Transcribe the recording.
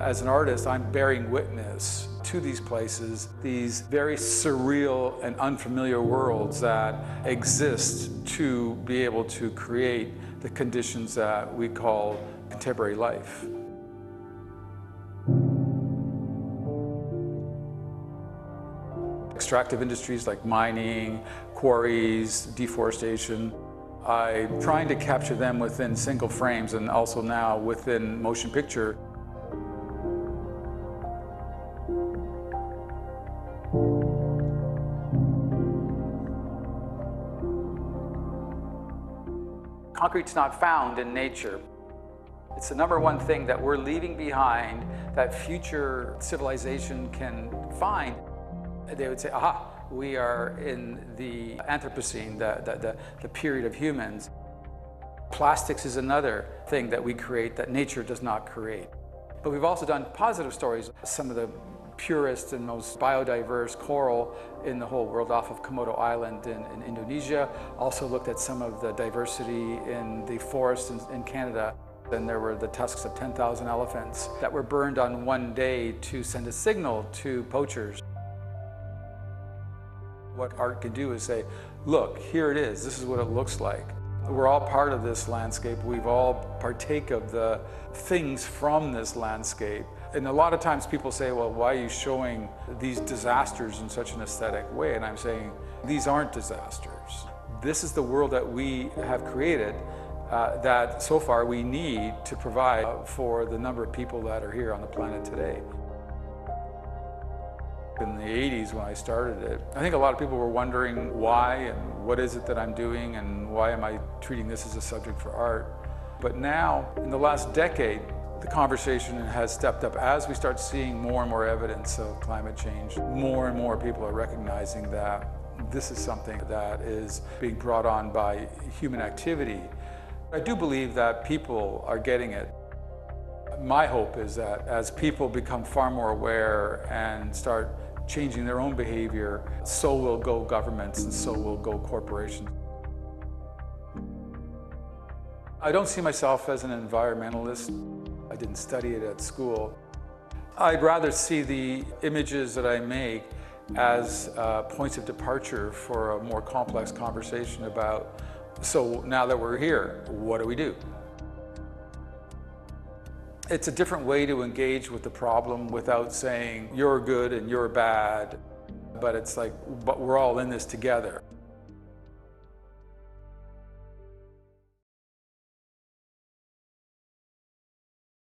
As an artist, I'm bearing witness to these places, these very surreal and unfamiliar worlds that exist to be able to create the conditions that we call contemporary life. Extractive industries like mining, quarries, deforestation. I'm trying to capture them within single frames and also now within motion picture. Concrete's not found in nature. It's the number one thing that we're leaving behind that future civilization can find. They would say, aha, we are in the Anthropocene, the period of humans. Plastics is another thing that we create that nature does not create. But we've also done positive stories. Some of the purest and most biodiverse coral in the whole world off of Komodo Island in Indonesia. Also looked at some of the diversity in the forest in Canada. Then there were the tusks of 10,000 elephants that were burned on one day to send a signal to poachers. What art can do is say, look, here it is, this is what it looks like. We're all part of this landscape, we've all partake of the things from this landscape. And a lot of times people say, well, why are you showing these disasters in such an aesthetic way? And I'm saying, these aren't disasters. This is the world that we have created that so far we need to provide for the number of people that are here on the planet today. In the 80s when I started it, I think a lot of people were wondering why and what is it that I'm doing and why am I treating this as a subject for art. But now, in the last decade, the conversation has stepped up as we start seeing more and more evidence of climate change. More and more people are recognizing that this is something that is being brought on by human activity. I do believe that people are getting it. My hope is that as people become far more aware and start changing their own behavior, so will go governments and so will go corporations. I don't see myself as an environmentalist. I didn't study it at school. I'd rather see the images that I make as points of departure for a more complex conversation about, so now that we're here, what do we do? It's a different way to engage with the problem without saying you're good and you're bad, but it's like, but we're all in this together.